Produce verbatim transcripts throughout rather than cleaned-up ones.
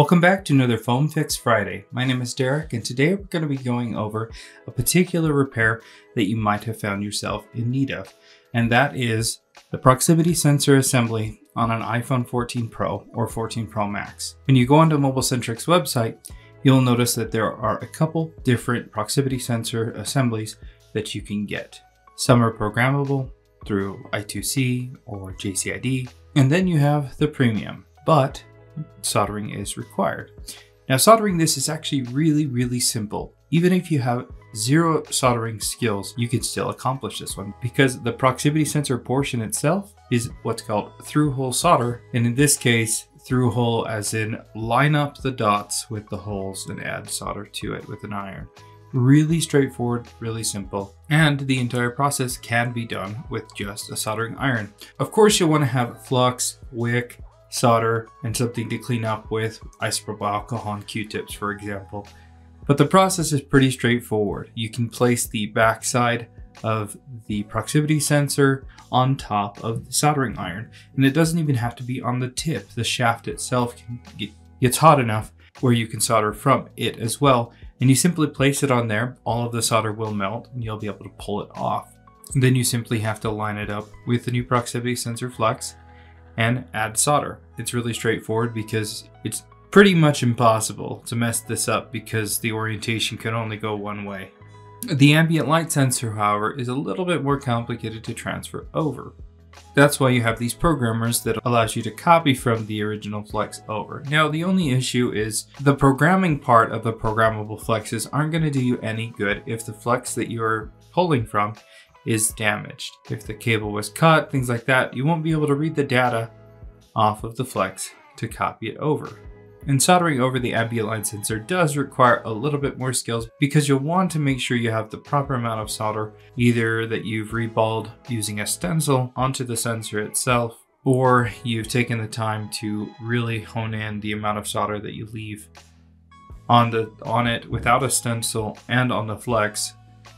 Welcome back to another Phone Fix Friday. My name is Derek, and today we're going to be going over a particular repair that you might have found yourself in need of, and that is the proximity sensor assembly on an iPhone fourteen Pro or fourteen Pro Max. When you go onto MobileCentric's website, you'll notice that there are a couple different proximity sensor assemblies that you can get. Some are programmable through I two C or J C I D, and then you have the premium, but soldering is required. Now, soldering this is actually really, really simple. Even if you have zero soldering skills, you can still accomplish this one because the proximity sensor portion itself is what's called through-hole solder. And in this case, through-hole as in line up the dots with the holes and add solder to it with an iron. Really straightforward, really simple, and the entire process can be done with just a soldering iron. Of course, you'll want to have flux, wick, solder, and something to clean up with, isopropyl alcohol and Q-tips, for example. But the process is pretty straightforward. You can place the backside of the proximity sensor on top of the soldering iron, and it doesn't even have to be on the tip. The shaft itself can get, gets hot enough where you can solder from it as well, and you simply place it on there. All of the solder will melt, and you'll be able to pull it off. And then you simply have to line it up with the new proximity sensor flux and add solder. It's really straightforward because it's pretty much impossible to mess this up because the orientation can only go one way. The ambient light sensor, however, is a little bit more complicated to transfer over. That's why you have these programmers that allows you to copy from the original flex over. Now, the only issue is the programming part of the programmable flexes aren't going to do you any good if the flex that you're pulling from is damaged. If the cable was cut, things like that, you won't be able to read the data off of the flex to copy it over. And soldering over the ambient light sensor does require a little bit more skills because you'll want to make sure you have the proper amount of solder, either that you've reballed using a stencil onto the sensor itself, or you've taken the time to really hone in the amount of solder that you leave on the on it without a stencil and on the flex,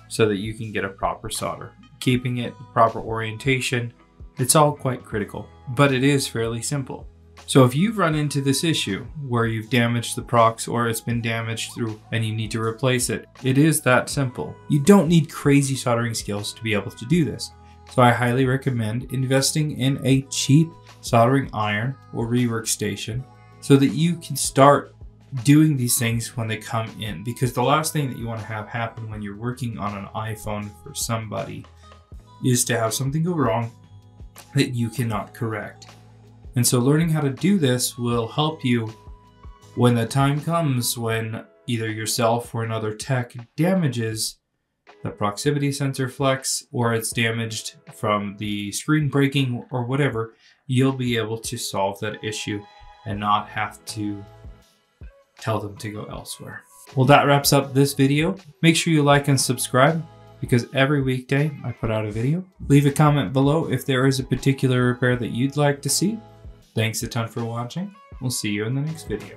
so that you can get a proper solder. Keeping it proper orientation, it's all quite critical, but it is fairly simple. So if you've run into this issue where you've damaged the prox or it's been damaged through and you need to replace it, it is that simple. You don't need crazy soldering skills to be able to do this. So I highly recommend investing in a cheap soldering iron or rework station so that you can start doing these things when they come in, because the last thing that you want to have happen when you're working on an iPhone for somebody is to have something go wrong that you cannot correct. And so learning how to do this will help you when the time comes when either yourself or another tech damages the proximity sensor flex, or it's damaged from the screen breaking or whatever, you'll be able to solve that issue and not have to tell them to go elsewhere. Well, that wraps up this video. Make sure you like and subscribe because every weekday I put out a video. Leave a comment below if there is a particular repair that you'd like to see. Thanks a ton for watching. We'll see you in the next video.